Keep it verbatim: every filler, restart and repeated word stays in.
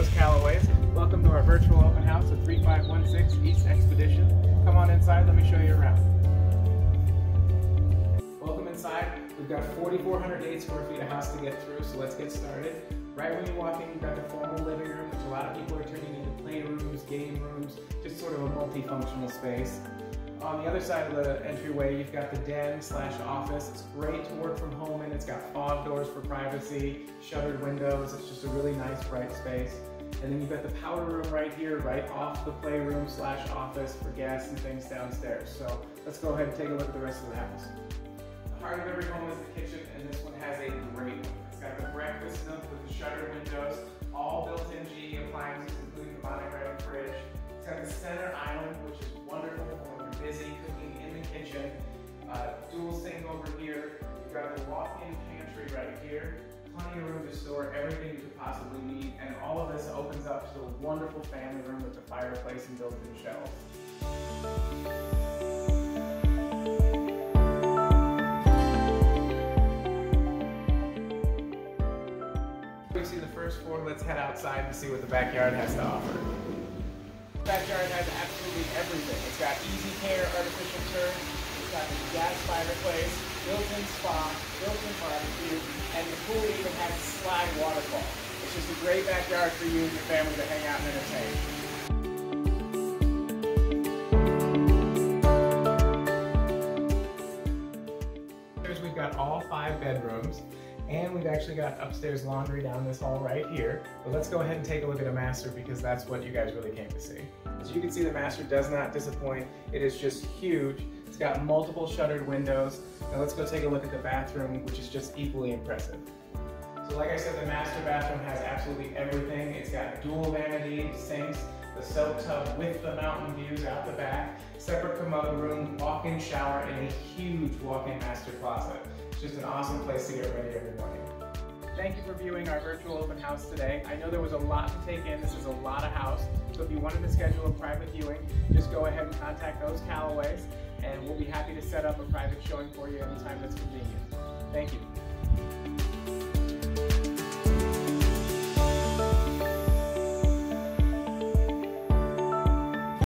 Those Callaways. Welcome to our virtual open house at three five one six East Expedition. Come on inside, let me show you around. Welcome inside. We've got four thousand four hundred eight square feet of house to get through, so let's get started. Right when you walk in, you've got the formal living room, which a lot of people are turning into playrooms, game rooms, just sort of a multifunctional space. On the other side of the entryway, you've got the den slash office. It's great to work from home in. It's got fob doors for privacy, shuttered windows. It's just a really nice, bright space. And then you've got the powder room right here, right off the playroom slash office for guests and things downstairs. So let's go ahead and take a look at the rest of the house. The heart of every home is the kitchen, and this one has a great one. It's got the breakfast nook with the shuttered windows, all built-in G E appliances, including the monogram fridge. It's got the center island, which is wonderful when you're busy cooking in the kitchen. Uh, dual sink over here. You've got the walk-in pantry right here. Plenty of room to store everything you could possibly need, and all of this opens up to a wonderful family room with a fireplace and built-in shelves. We've seen the first floor. Let's head outside and see what the backyard has to offer. The backyard has absolutely everything. It's got easy care, artificial turf, it's got the gas fireplace, built-in spa, built-in barbecue, and the pool even has a slide waterfall. It's just a great backyard for you and your family to hang out and entertain. We've got all five bedrooms, and we've actually got upstairs laundry down this hall right here. But let's go ahead and take a look at a master, because that's what you guys really came to see. As you can see, the master does not disappoint. It is just huge. It's got multiple shuttered windows. Now let's go take a look at the bathroom, which is just equally impressive. So like I said, the master bathroom has absolutely everything. It's got dual vanity sinks, the soap tub with the mountain views out the back, separate commode room, walk-in shower, and a huge walk-in master closet. It's just an awesome place to get ready every morning. Thank you for viewing our virtual open house today. I know there was a lot to take in. This is a lot of house. So if you wanted to schedule a private viewing, just go ahead and contact Those Callaways, and we'll be happy to set up a private showing for you anytime that's convenient. Thank you.